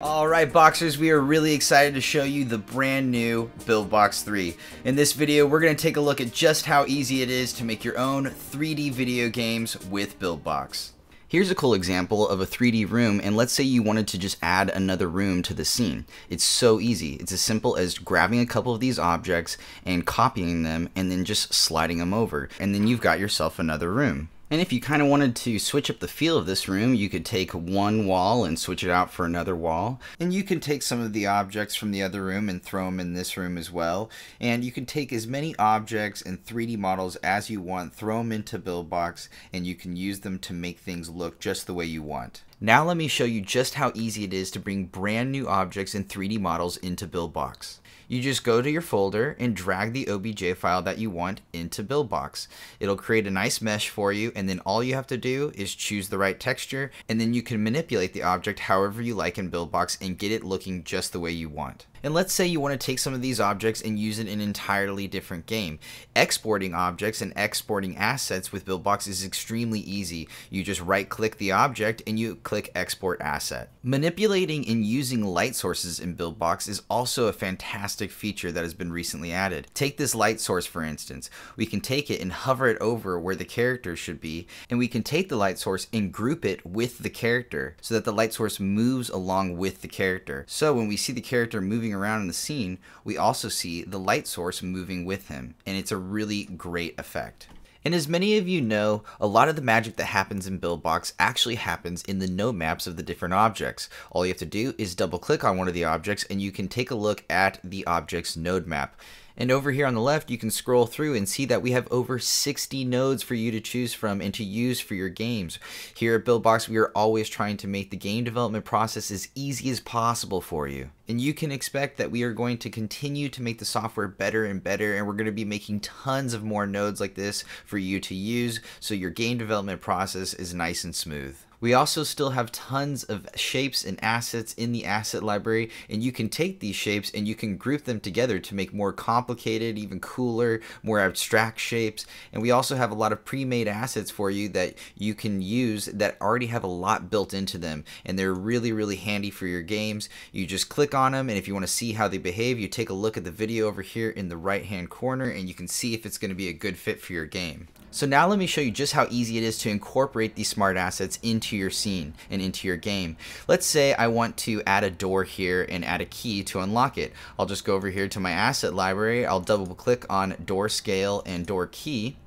Alright Boxers, we are really excited to show you the brand new Buildbox 3. In this video, we're going to take a look at just how easy it is to make your own 3D video games with Buildbox. Here's a cool example of a 3D room, and let's say you wanted to just add another room to the scene. It's so easy. It's as simple as grabbing a couple of these objects and copying them and then just sliding them over, and then you've got yourself another room. And if you kind of wanted to switch up the feel of this room, you could take one wall and switch it out for another wall. And you can take some of the objects from the other room and throw them in this room as well. And you can take as many objects and 3D models as you want, throw them into Buildbox, and you can use them to make things look just the way you want. Now let me show you just how easy it is to bring brand new objects and 3D models into Buildbox. You just go to your folder and drag the OBJ file that you want into Buildbox. It'll create a nice mesh for you, and then all you have to do is choose the right texture, and then you can manipulate the object however you like in Buildbox and get it looking just the way you want. And let's say you want to take some of these objects and use it in an entirely different game. Exporting objects and exporting assets with Buildbox is extremely easy. You just right-click the object and you click Export Asset. Manipulating and using light sources in Buildbox is also a fantastic feature that has been recently added. Take this light source, for instance. We can take it and hover it over where the character should be, and we can take the light source and group it with the character so that the light source moves along with the character. So when we see the character moving around in the scene, we also see the light source moving with him, and it's a really great effect. And as many of you know, a lot of the magic that happens in Buildbox actually happens in the node maps of the different objects. All you have to do is double click on one of the objects and you can take a look at the object's node map. And over here on the left, you can scroll through and see that we have over 60 nodes for you to choose from and to use for your games. Here at Buildbox, we are always trying to make the game development process as easy as possible for you. And you can expect that we are going to continue to make the software better and better, and we're going to be making tons of more nodes like this for you to use so your game development process is nice and smooth. We also still have tons of shapes and assets in the asset library, and you can take these shapes and you can group them together to make more complicated, even cooler, more abstract shapes. And we also have a lot of pre-made assets for you that you can use that already have a lot built into them, and they're really, really handy for your games. You just click on them, and if you want to see how they behave, you take a look at the video over here in the right-hand corner, and you can see if it's going to be a good fit for your game. So now let me show you just how easy it is to incorporate these smart assets into your scene and into your game. Let's say I want to add a door here and add a key to unlock it. I'll just go over here to my asset library. I'll double click on door scale and door key,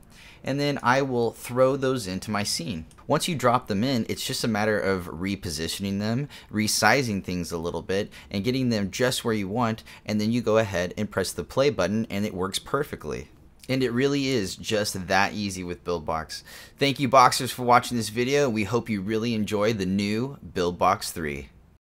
and then I will throw those into my scene. Once you drop them in, it's just a matter of repositioning them, resizing things a little bit, and getting them just where you want, and then you go ahead and press the play button and it works perfectly. And it really is just that easy with Buildbox. Thank you, Boxers, for watching this video. We hope you really enjoy the new Buildbox 3.